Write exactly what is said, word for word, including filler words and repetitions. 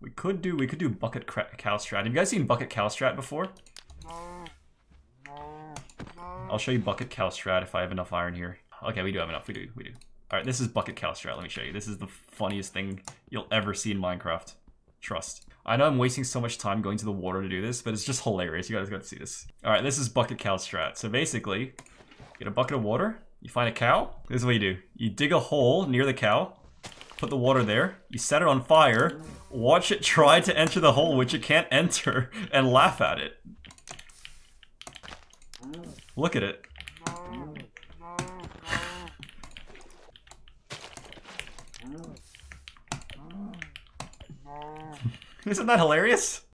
We could do we could do bucket cow strat. Have you guys seen bucket cow strat before? I'll show you bucket cow strat if I have enough iron here. Okay, we do have enough. We do. We do. All right, this is bucket cow strat. Let me show you. This is the funniest thing you'll ever see in Minecraft. Trust. I know I'm wasting so much time going to the water to do this, but it's just hilarious. You guys got to see this. All right, this is bucket cow strat. So basically, you get a bucket of water. You find a cow. This is what you do. You dig a hole near the cow. Put the water there. You set it on fire. Watch it try to enter the hole, which it can't enter, and laugh at it. Look at it. Isn't that hilarious?